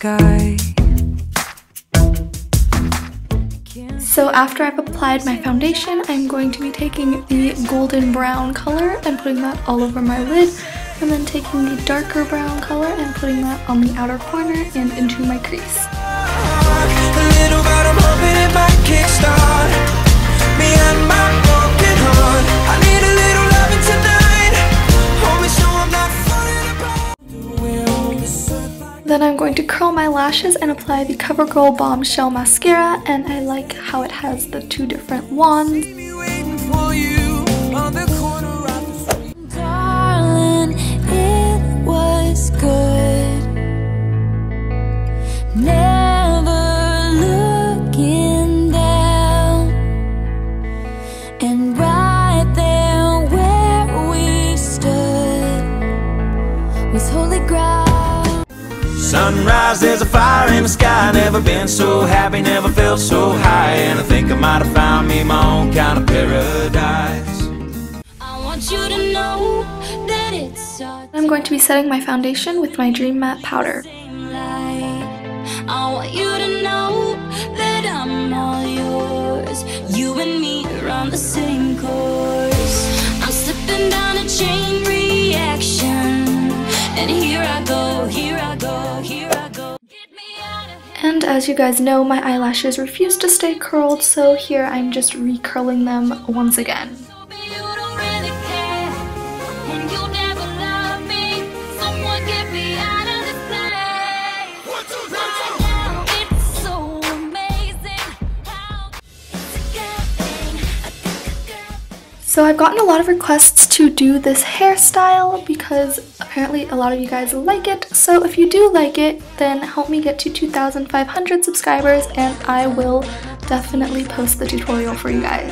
sky. So after I've applied my foundation, I'm going to be taking the golden brown color and putting that all over my lid, and then taking the darker brown color and putting that on the outer corner and into my crease. Then I'm going to curl my lashes and apply the CoverGirl Bombshell Mascara, and I like how it has the two different wands. Sunrise, there's a fire in the sky. Never been so happy, never felt so high. And I think I might have found me my own kind of paradise. I want you to know that it's I'm going to be setting my foundation with my Dream Matte powder. I want you to know that I'm all yours. You and me are on the same course. I'm slipping down a chain reaction. And here I go, here I go, here I go. Get me out of here. And as you guys know, my eyelashes refuse to stay curled, so here I'm just recurling them once again. So I've gotten a lot of requests to do this hairstyle because apparently a lot of you guys like it. So if you do like it, then help me get to 2,500 subscribers and I will definitely post the tutorial for you guys.